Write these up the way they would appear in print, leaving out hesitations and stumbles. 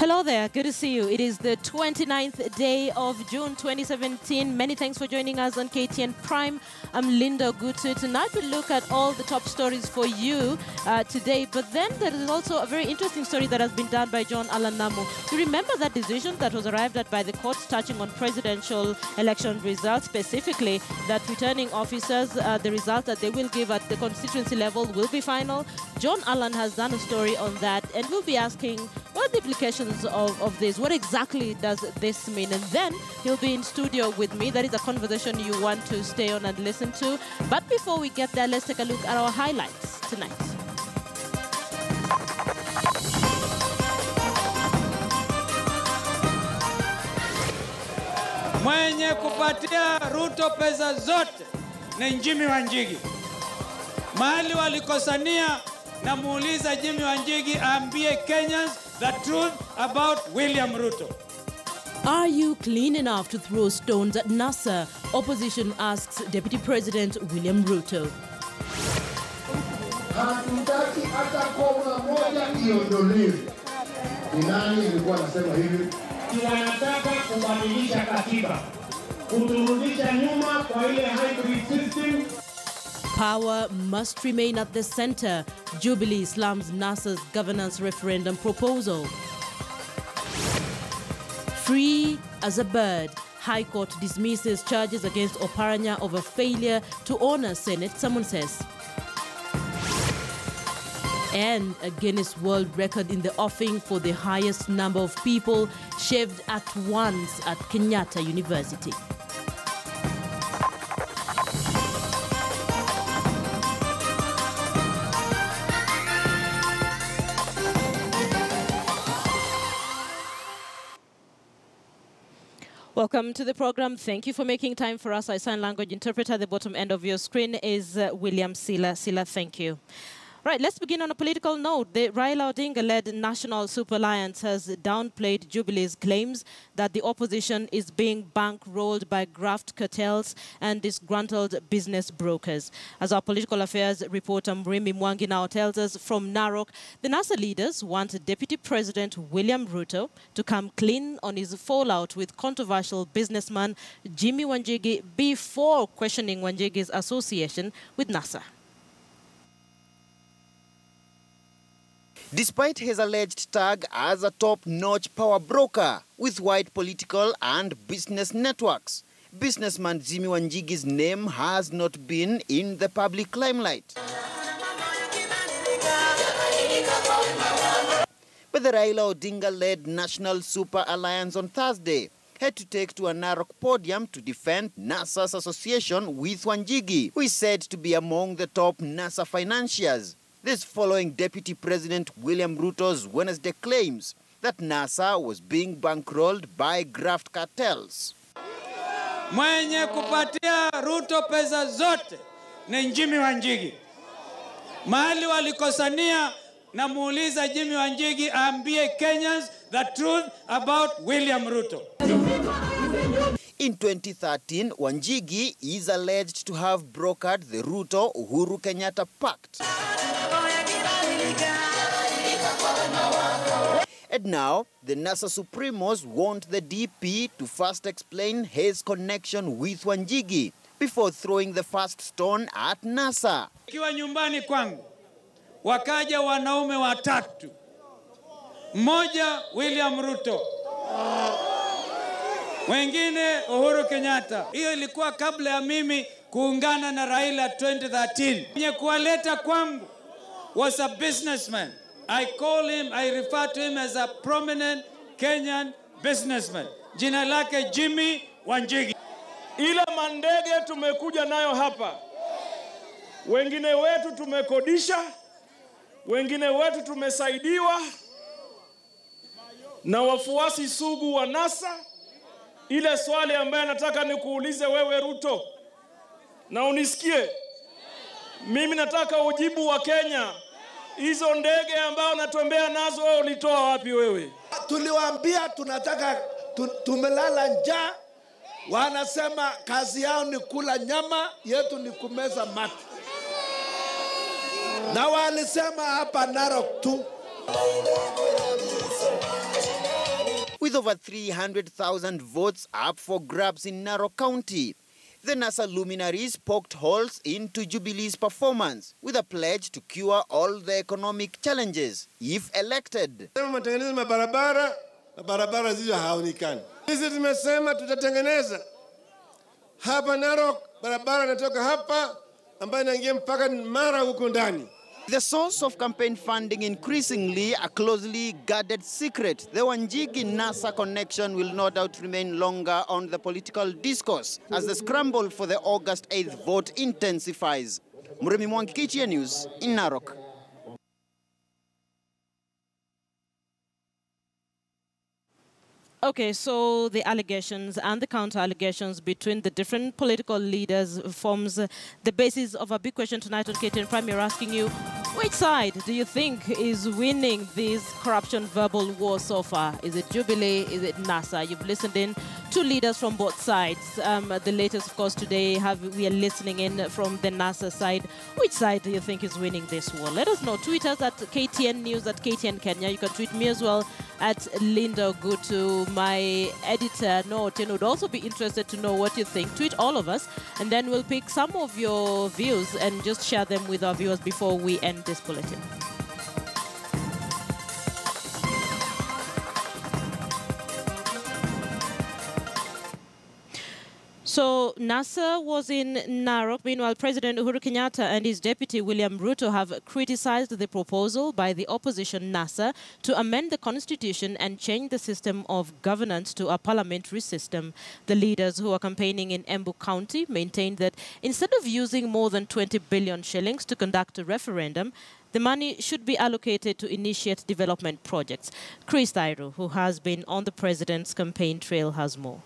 Hello there, good to see you. It is the 29th day of June 2017. Many thanks for joining us on KTN Prime. I'm Linda Gutu. Tonight we'll look at all the top stories for you today, but then there is also a very interesting story that has been done by John Alan Namu. You remember that decision that was arrived at by the courts touching on presidential election results, specifically that returning officers, the results that they will give at the constituency level will be final. John Alan has done a story on that, and we'll be asking what the implications of this, what exactly does this mean? And then he'll be in studio with me. That is a conversation you want to stay on and listen to. But before we get there, let's take a look at our highlights tonight. Mwenye kupatia Ruto pesa zote ni Jimmy Wanjigi. Mahali walikosania na muuliza Jimmy Wanjigi aambie Kenyans the truth about William Ruto. Are you clean enough to throw stones at NASA? Opposition asks Deputy President William Ruto. Power must remain at the center. Jubilee slams NASA's governance referendum proposal. Free as a bird. High Court dismisses charges against Oparanya over failure to honor Senate summonses. And a Guinness World Record in the offing for the highest number of people shaved at once at Kenyatta University. Welcome to the program. Thank you for making time for us. Our sign language interpreter at the bottom end of your screen is William Sila. Sila, thank you. Right, let's begin on a political note. The Raila Odinga-led National Super Alliance has downplayed Jubilee's claims that the opposition is being bankrolled by graft cartels and disgruntled business brokers. As our political affairs reporter Murimi Mwangi now tells us from Narok, the NASA leaders want Deputy President William Ruto to come clean on his fallout with controversial businessman Jimmy Wanjigi before questioning Wanjigi's association with NASA. Despite his alleged tag as a top-notch power broker with wide political and business networks, businessman Jimmy Wanjigi's name has not been in the public limelight. But the Raila Odinga-led National Super Alliance on Thursday had to take to a Narok podium to defend NASA's association with Wanjigi, who is said to be among the top NASA financiers. This following Deputy President William Ruto's Wednesday claims that NASA was being bankrolled by graft cartels. Mwenye kupatia Ruto pesa zote ni Jimmy Wanjigi. Mahali walikosania na muuliza Jimmy Wanjigi aambie Kenyans the truth about William Ruto. In 2013, Wanjigi is alleged to have brokered the Ruto-Uhuru Kenyatta Pact. And now, the NASA Supremos want the DP to first explain his connection with Wanjigi before throwing the first stone at NASA. Kiwa nyumbani kwangu, wakaja wanaume watatu. Mmoja William Ruto. Wengine Uhuru Kenyatta. Hiyo ilikuwa kabla ya mimi kuungana na Raila 2013. Mwenye kuwaleta kwangu was a businessman. I call him, I refer to him as a prominent Kenyan businessman. Jina lake Jimmy Wanjigi. Ile mandege tumekuja nayo hapa. Wengine wetu tumekodisha, wengine wetu tumesaidiwa na wafuasi sugu wa NASA. Ile swali ambayo nataka nikuulize wewe Ruto, na unisikie. Mimi nataka ujibu wa Kenya. Hizo ndege ambao natuambea nazo wewe ulitoa wapi wewe? Tuliwaambia tunataka tumelala njaa. Wanasema kazi yao ni kula nyama, yetu ni kumeza mati. Na walisema hapa Narok tu. with over 300,000 votes up for grabs in Narok County. The NASA luminaries poked holes into Jubilee's performance with a pledge to cure all the economic challenges if elected. Barabara zizo haonekani. Sisi tumesema tutatengeneza hapa Narok, barabara natoka hapa ambayo inaingia mpaka Mara huko ndani. The source of campaign funding increasingly a closely guarded secret. The Wanjigi-NASA connection will no doubt remain longer on the political discourse as the scramble for the August 8th vote intensifies. Murimi Mwangi, KTN News, in Narok. Okay, so the allegations and the counter-allegations between the different political leaders forms the basis of a big question tonight on KTN Prime. We're asking you, which side do you think is winning this corruption verbal war so far? Is it Jubilee? Is it NASA? You've listened in to leaders from both sides. The latest, of course, today we are listening in from the NASA side. Which side do you think is winning this war? Let us know. Tweet us at KTN News, at KTN Kenya. You can tweet me as well at Linda Gutu. My editor, Noah Otieno, would also be interested to know what you think. Tweet all of us, and then we'll pick some of your views and just share them with our viewers before we end this bulletin. So NASA was in Narok. Meanwhile, President Uhuru Kenyatta and his deputy William Ruto have criticized the proposal by the opposition NASA to amend the constitution and change the system of governance to a parliamentary system. The leaders who are campaigning in Embu County maintained that instead of using more than 20 billion shillings to conduct a referendum, the money should be allocated to initiate development projects. Chris Thayru, who has been on the president's campaign trail, has more.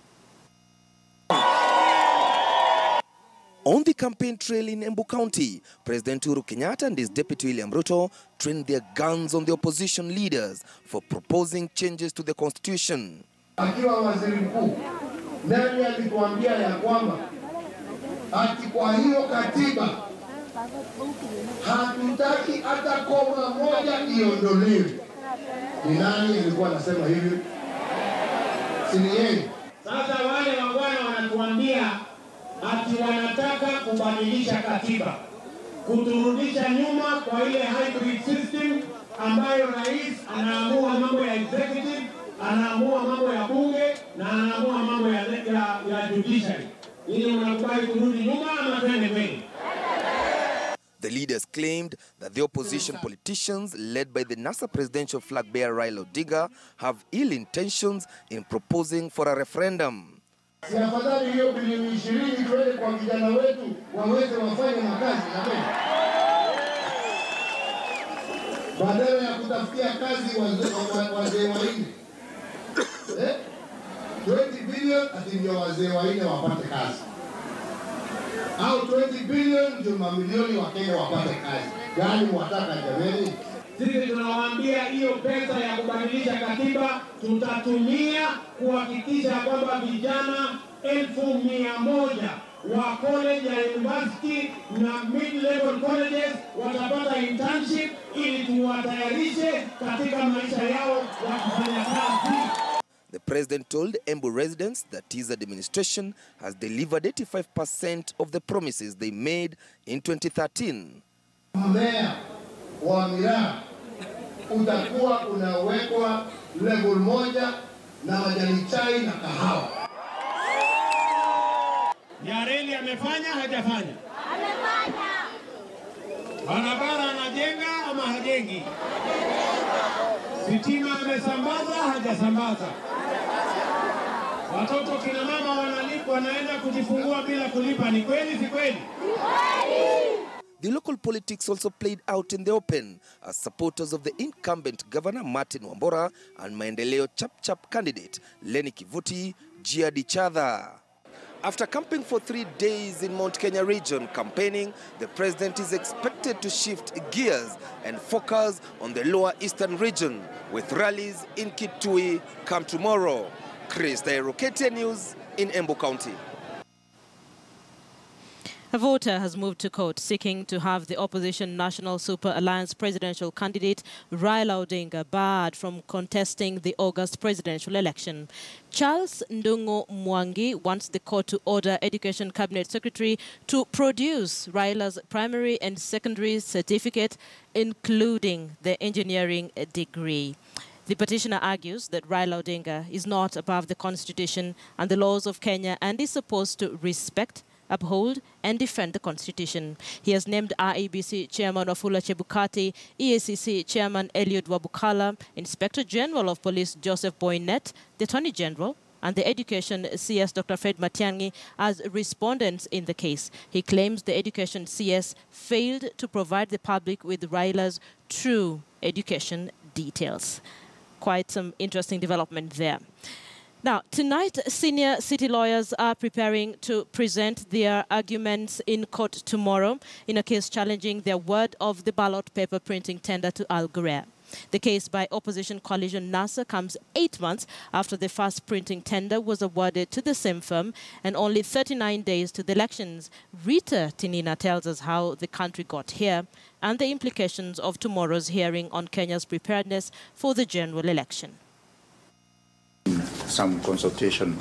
On the campaign trail in Embu County, President Uhuru Kenyatta and his deputy William Ruto trained their guns on the opposition leaders for proposing changes to the constitution. Akiwa waziri mkuu, nani alikuambia ya kwamba ati kwa hiyo katiba hatutaki hata koma moja iondolewe? Ni nani alikuwa anasema hivyo? Si ni yeye? Sasa wale wabwana wanatuambia ati wanataka kubadilisha katiba, kuturudisha nyuma kwa ile hybrid system ambayo rais anaamua mambo ya executive, anaamua mambo ya bunge na anaamua mambo ya judiciary. Ili unakubali kurudi nyuma ama twende mbele? The leaders claimed that the opposition politicians, led by the NASA presidential flag bearer Raila Odinga, have ill intentions in proposing for a referendum. Sisi tunawaambia hiyo pesa ya kubadilisha katiba tutatumia kuhakikisha kwamba vijana 1,100 wa college ya university na mid-level colleges watapata internship ili tuwatayarishe katika maisha yao ya kufanya kazi. The president told Embu residents that his administration has delivered 85% of the promises they made in 2013. Wa miraa utakuwa unawekwa level moja na majani chai na kahawa. Yareli amefanya hajafanya? Amefanya. Barabara anajenga ama hajengi? Sitima amesambaza hajasambaza? Watoto kina mama wanalipwa naenda kujifungua bila kulipa, ni kweli si kweli? The local politics also played out in the open as supporters of the incumbent governor Martin Wambora and Maendeleo Chap-Chap candidate Lenny Kivuti jeered each other. After camping for 3 days in Mount Kenya region campaigning, the president is expected to shift gears and focus on the lower eastern region with rallies in Kitui come tomorrow. Chris Thayru, KTN News, in Embu County. A voter has moved to court seeking to have the opposition National Super Alliance presidential candidate Raila Odinga barred from contesting the August presidential election. Charles Ndungu Mwangi wants the court to order Education Cabinet Secretary to produce Raila's primary and secondary certificate, including the engineering degree. The petitioner argues that Raila Odinga is not above the Constitution and the laws of Kenya and is supposed to respect, uphold and defend the Constitution. He has named IEBC Chairman Wafula Chebukati, EACC Chairman Eliud Wabukala, Inspector General of Police Joseph Boynette, the Attorney General, and the Education CS Dr. Fred Matiangi as respondents in the case. He claims the Education CS failed to provide the public with Raila's true education details. Quite some interesting development there. Now, tonight, senior city lawyers are preparing to present their arguments in court tomorrow in a case challenging their award of the ballot paper printing tender to Al Ghurair. The case by opposition coalition NASA comes 8 months after the first printing tender was awarded to the same firm and only 39 days to the elections. Rita Tinina tells us how the country got here and the implications of tomorrow's hearing on Kenya's preparedness for the general election. Some consultation.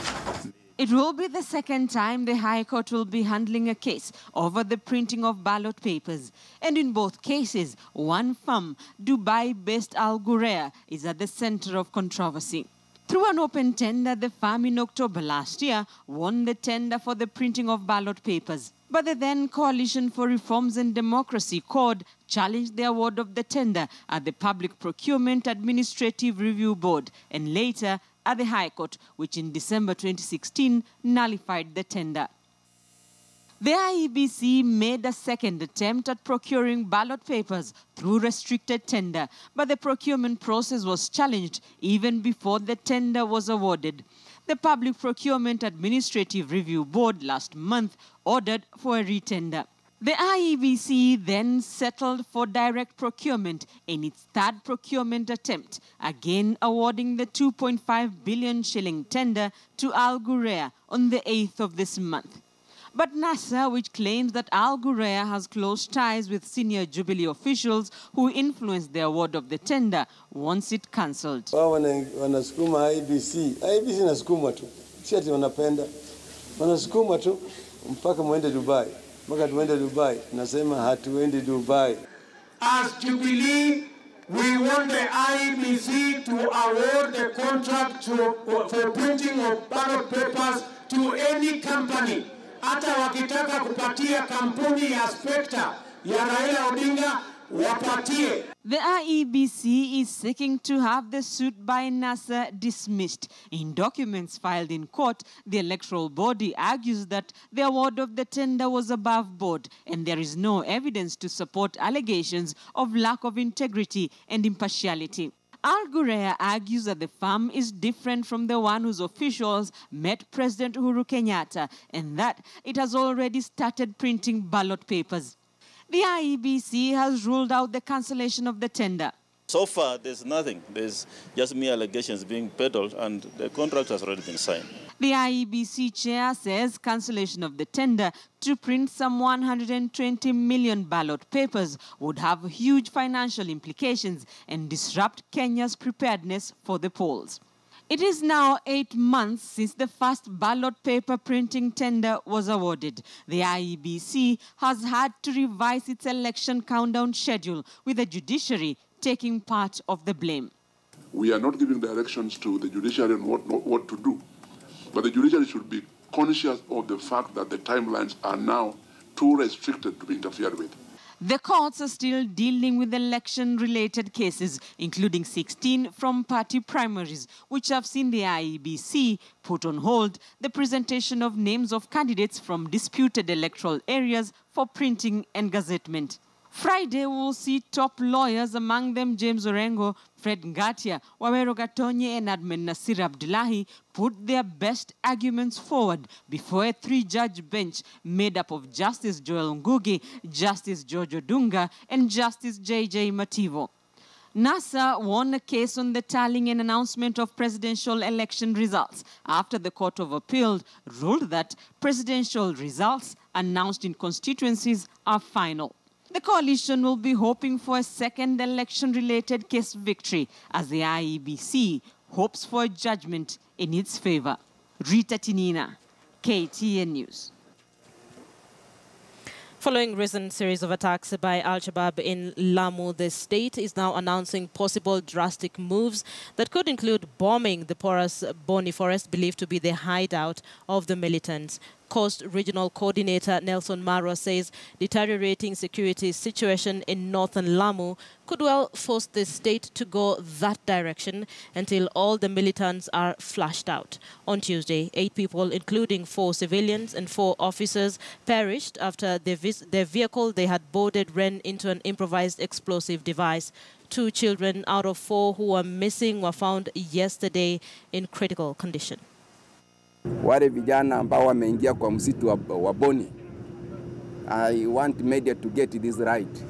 It will be the second time the High Court will be handling a case over the printing of ballot papers. And in both cases, one firm, Dubai-based Al Ghurair, is at the center of controversy. Through an open tender, the firm in October last year won the tender for the printing of ballot papers. But the then Coalition for Reforms and Democracy CORD challenged the award of the tender at the Public Procurement Administrative Review Board and later at the High Court, which in December 2016 nullified the tender. The IEBC made a second attempt at procuring ballot papers through restricted tender, but the procurement process was challenged even before the tender was awarded. The Public Procurement Administrative Review Board last month ordered for a retender. The IEBC then settled for direct procurement in its third procurement attempt, again awarding the 2.5 billion shilling tender to Al Ghurair on the 8th of this month. But NASA, which claims that Al Ghurair has close ties with senior Jubilee officials who influenced the award of the tender, wants it cancelled. Wanasukuma IEBC. IEBC inasukuma tu. Si ati wanapenda. Wanasukuma tu mpaka muende Dubai. Mpaka tuende Dubai. Nasema hatuendi Dubai. As Jubilee, we want the IEBC to award the contract for printing of ballot papers to any company. Hata wakitaka kupatia kampuni ya Spectre ya Raila Odinga, wapatie. The IEBC is seeking to have the suit by NASA dismissed. In documents filed in court, the electoral body argues that the award of the tender was above board and there is no evidence to support allegations of lack of integrity and impartiality. Al Ghurair argues that the firm is different from the one whose officials met President Uhuru Kenyatta and that it has already started printing ballot papers. The IEBC has ruled out the cancellation of the tender. So far, there's nothing. There's just mere allegations being peddled and the contract has already been signed. The IEBC chair says cancellation of the tender to print some 120 million ballot papers would have huge financial implications and disrupt Kenya's preparedness for the polls. It is now 8 months since the first ballot paper printing tender was awarded. The IEBC has had to revise its election countdown schedule, with the judiciary taking part of the blame. We are not giving directions to the judiciary on what to do, but the judiciary should be conscious of the fact that the timelines are now too restricted to be interfered with. The courts are still dealing with election-related cases, including 16 from party primaries, which have seen the IEBC put on hold the presentation of names of candidates from disputed electoral areas for printing and gazettement. Friday will see top lawyers, among them James Orengo, Fred Ngatia, Wawero Gatonye and Admin Nasir Abdullahi, put their best arguments forward before a three-judge bench made up of Justice Joel Ngugi, Justice George Odunga and Justice J.J. Mativo. NASA won a case on the tallying and announcement of presidential election results after the Court of Appeal ruled that presidential results announced in constituencies are final. The coalition will be hoping for a second election-related case victory as the IEBC hopes for a judgment in its favor. Rita Tinina, KTN News. Following recent series of attacks by Al-Shabaab in Lamu, the state is now announcing possible drastic moves that could include bombing the porous Boni forest, believed to be the hideout of the militants. Coast Regional Coordinator Nelson Marwa says deteriorating security situation in northern Lamu could well force the state to go that direction until all the militants are flushed out. On Tuesday, 8 people, including 4 civilians and 4 officers, perished after their vehicle they had boarded ran into an improvised explosive device. 2 children out of 4 who were missing were found yesterday in critical condition. Wale vijana ambao wameingia kwa msitu wa Boni, I want media to get this right.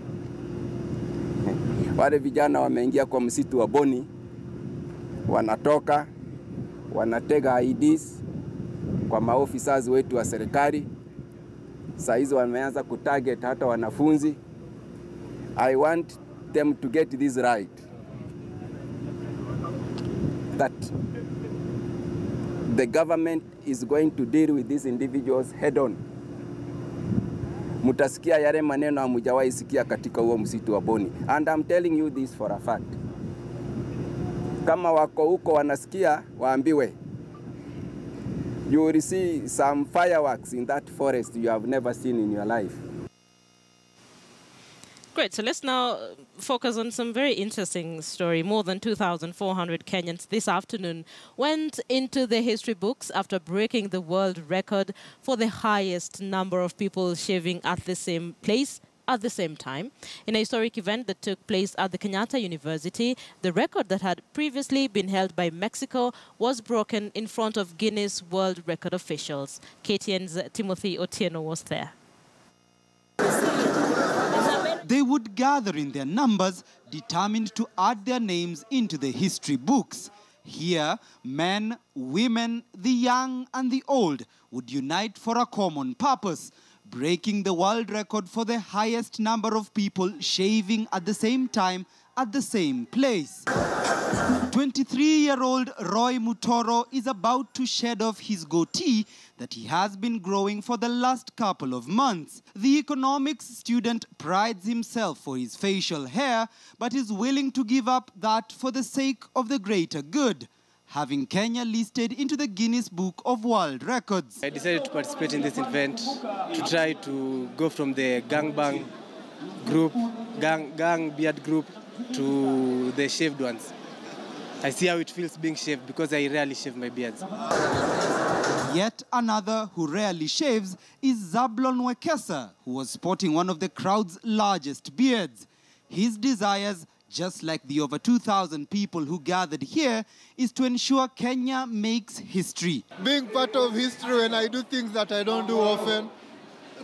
Wale vijana wameingia kwa msitu wa Boni, wanatoka, wanatega IDs kwa maofisa wetu wa serikali. Saa hizo wameanza kutarget hata wanafunzi. I want them to get this right, that the government is going to deal with these individuals head on. Mutasikia yale maneno hamujawahi sikia katika huo msitu wa Boni. And I'm telling you this for a fact. Kama wako huko wanasikia, waambiwe. You will see some fireworks in that forest you have never seen in your life. Great, so let's now focus on some very interesting story. More than 2,400 Kenyans this afternoon went into the history books after breaking the world record for the highest number of people shaving at the same place at the same time. In a historic event that took place at the Kenyatta University, the record that had previously been held by Mexico was broken in front of Guinness World Record officials. KTN's Timothy Otieno was there. They would gather in their numbers, determined to add their names into the history books. Here, men, women, the young and the old would unite for a common purpose, breaking the world record for the highest number of people shaving at the same time at the same place. 23-year-old Roy Mutoro is about to shed off his goatee that he has been growing for the last couple of months. The economics student prides himself for his facial hair, but is willing to give up that for the sake of the greater good, having Kenya listed into the Guinness Book of World Records. I decided to participate in this event to try to go from the gangbang group, gang beard group, to the shaved ones. I see how it feels being shaved because I rarely shave my beards. Yet another who rarely shaves is Zablon Wekesa, who was sporting one of the crowd's largest beards. His desires, just like the over 2,000 people who gathered here, is to ensure Kenya makes history. Being part of history when I do things that I don't do often,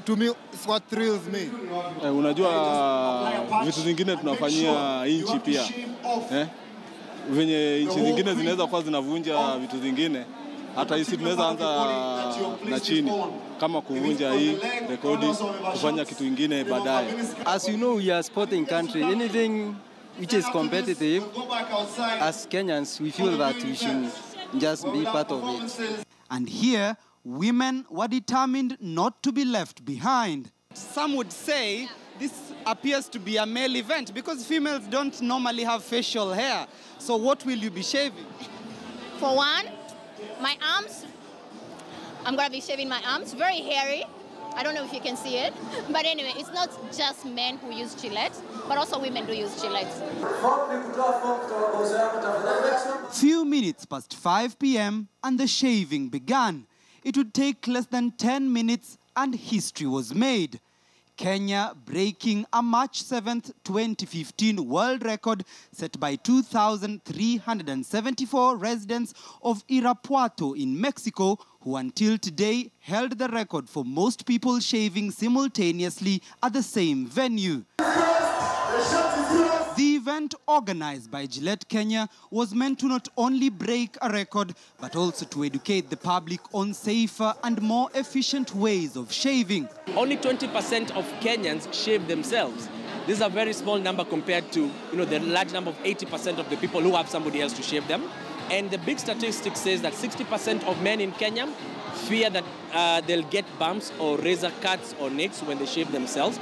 to me, it's what thrills me. Unajua vitu zingine tunafanyia inchi pia. Venye inchi zingine zinaweza kwa zinavunja vitu zingine. Hata hisi tunaweza anza na chini. Kama kuvunja hii rekodi, kufanya kitu ingine baadaye. As you know, we are a sporting country. Anything which is competitive, as Kenyans, we feel that we should just be part of it. And here, women were determined not to be left behind. Some would say this appears to be a male event because females don't normally have facial hair. So what will you be shaving? For one, my arms. I'm going to be shaving my arms. Very hairy. I don't know if you can see it. But anyway, it's not just men who use gillettes, but also women do use gillettes. Few minutes past 5 p.m. and the shaving began. It would take less than 10 minutes and history was made. Kenya breaking a March 7th, 2015 world record set by 2,374 residents of Irapuato in Mexico, who until today held the record for most people shaving simultaneously at the same venue. The event event organized by Gillette Kenya was meant to not only break a record, but also to educate the public on safer and more efficient ways of shaving. Only 20% of Kenyans shave themselves. This is a very small number compared to, the large number of 80% of the people who have somebody else to shave them. And the big statistic says that 60% of men in Kenya fear that they'll get bumps or razor cuts or nicks when they shave themselves.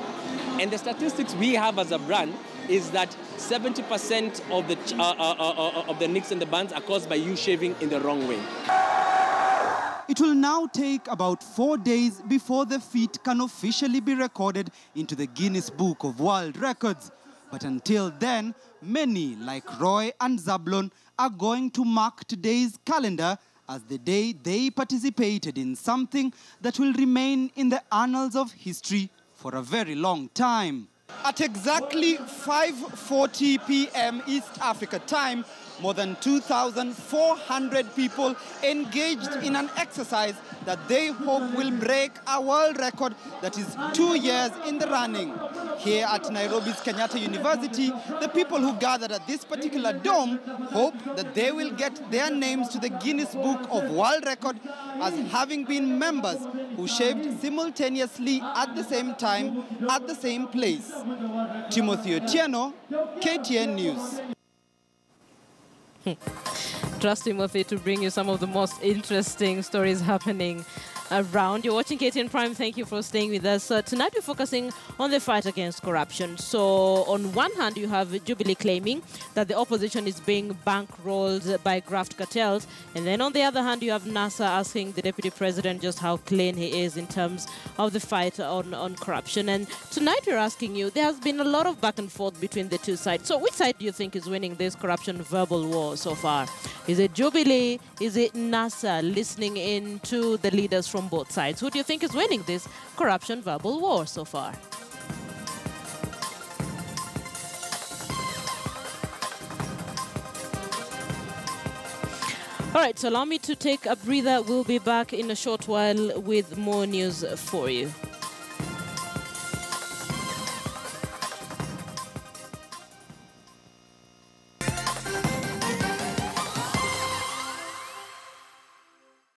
And the statistics we have as a brand is that 70% of the nicks and the bumps are caused by you shaving in the wrong way. It will now take about 4 days before the feat can officially be recorded into the Guinness Book of World Records. But until then, many like Roy and Zablon are going to mark today's calendar as the day they participated in something that will remain in the annals of history for a very long time. At exactly 5:40 p.m. East Africa time, more than 2,400 people engaged in an exercise that they hope will break a world record that is 2 years in the running. Here at Nairobi's Kenyatta University, the people who gathered at this particular dome hope that they will get their names to the Guinness Book of World Record as having been members who shaved simultaneously at the same time, at the same place. Timothy Otieno, KTN News. Trust Timothy to bring you some of the most interesting stories happening around. You're watching KTN Prime. Thank you for staying with us. Tonight we're focusing on the fight against corruption. So on one hand, you have Jubilee claiming that the opposition is being bankrolled by graft cartels. And then on the other hand, you have NASA asking the deputy president just how clean he is in terms of the fight on corruption. And tonight we're asking you, there has been a lot of back and forth between the two sides. So which side do you think is winning this corruption verbal war so far? Is it Jubilee? Is it NASA? Listening in to the leaders from both sides, who do you think is winning this corruption verbal war so far? All right, so allow me to take a breather. We'll be back in a short while with more news for you.